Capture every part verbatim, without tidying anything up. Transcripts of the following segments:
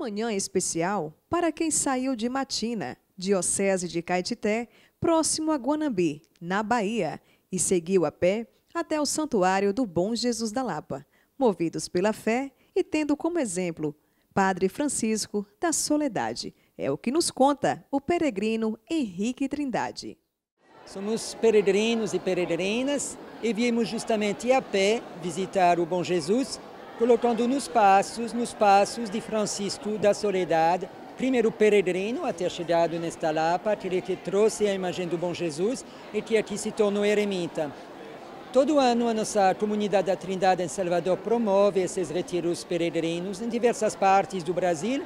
manhã especial para quem saiu de Matina, diocese de Caetité, próximo a Guanambi, na Bahia, e seguiu a pé até o Santuário do Bom Jesus da Lapa, movidos pela fé e tendo como exemplo Padre Francisco da Soledade. É o que nos conta o peregrino Henrique Trindade. Somos peregrinos e peregrinas e viemos justamente a pé visitar o Bom Jesus, colocando nos passos, nos passos de Francisco da Soledade, primeiro peregrino a ter chegado nesta Lapa, aquele que trouxe a imagem do Bom Jesus e que aqui se tornou eremita. Todo ano a nossa comunidade da Trindade em Salvador promove esses retiros peregrinos em diversas partes do Brasil,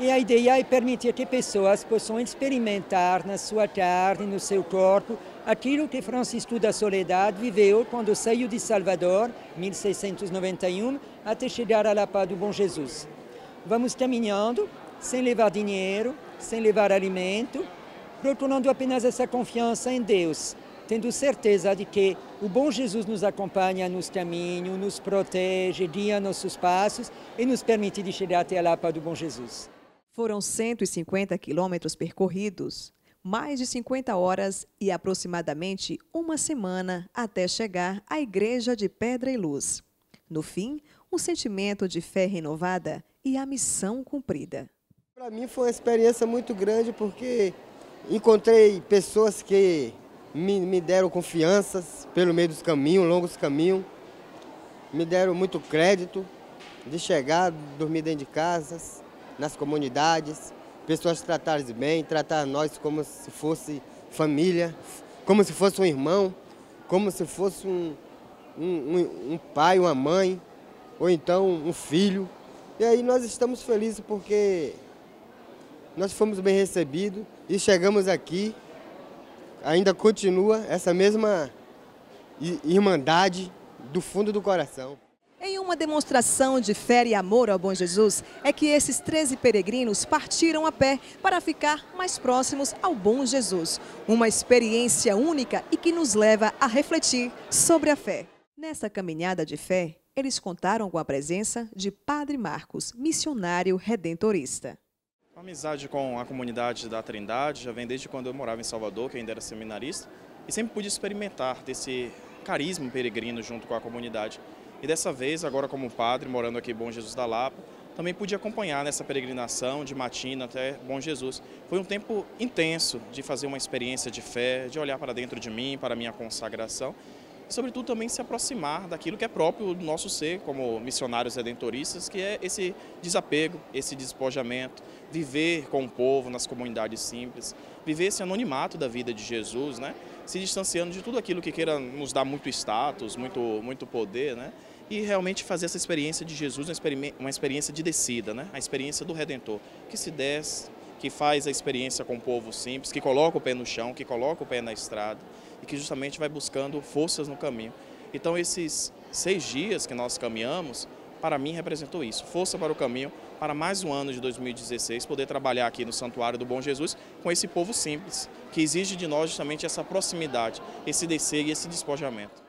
e a ideia é permitir que pessoas possam experimentar na sua carne, no seu corpo, aquilo que Francisco da Soledade viveu quando saiu de Salvador, mil seiscentos e noventa e um, até chegar à Lapa do Bom Jesus. Vamos caminhando, sem levar dinheiro, sem levar alimento, procurando apenas essa confiança em Deus, tendo certeza de que o bom Jesus nos acompanha nos caminhos, nos protege, guia nossos passos e nos permite de chegar até a Lapa do Bom Jesus. Foram cento e cinquenta quilômetros percorridos, mais de cinquenta horas e aproximadamente uma semana até chegar à Igreja de Pedra e Luz. No fim, um sentimento de fé renovada e a missão cumprida. Para mim foi uma experiência muito grande porque encontrei pessoas que Me, me deram confianças pelo meio dos caminhos, longos caminhos. Me deram muito crédito de chegar, dormir dentro de casas, nas comunidades. Pessoas tratarem bem, tratar nós como se fosse família, como se fosse um irmão, como se fosse um, um, um pai, uma mãe, ou então um filho. E aí nós estamos felizes porque nós fomos bem recebidos e chegamos aqui. Ainda continua essa mesma irmandade do fundo do coração. Em uma demonstração de fé e amor ao Bom Jesus, é que esses treze peregrinos partiram a pé para ficar mais próximos ao Bom Jesus. Uma experiência única e que nos leva a refletir sobre a fé. Nessa caminhada de fé, eles contaram com a presença de Padre Marcos, missionário redentorista. A amizade com a comunidade da Trindade já vem desde quando eu morava em Salvador, que ainda era seminarista, e sempre pude experimentar desse carisma peregrino junto com a comunidade. E dessa vez, agora como padre, morando aqui em Bom Jesus da Lapa, também pude acompanhar nessa peregrinação de Matina até Bom Jesus. Foi um tempo intenso de fazer uma experiência de fé, de olhar para dentro de mim, para a minha consagração, e sobretudo também se aproximar daquilo que é próprio do nosso ser, como missionários redentoristas, que é esse desapego, esse despojamento, viver com o povo nas comunidades simples, viver esse anonimato da vida de Jesus, né? Se distanciando de tudo aquilo que queira nos dar muito status, muito, muito poder, né? E realmente fazer essa experiência de Jesus, uma experiência de descida, né? A experiência do Redentor, que se desce, que faz a experiência com o povo simples, que coloca o pé no chão, que coloca o pé na estrada e que justamente vai buscando forças no caminho. Então esses seis dias que nós caminhamos, para mim representou isso, força para o caminho, para mais um ano de dois mil e dezesseis, poder trabalhar aqui no Santuário do Bom Jesus com esse povo simples, que exige de nós justamente essa proximidade, esse descer e esse despojamento.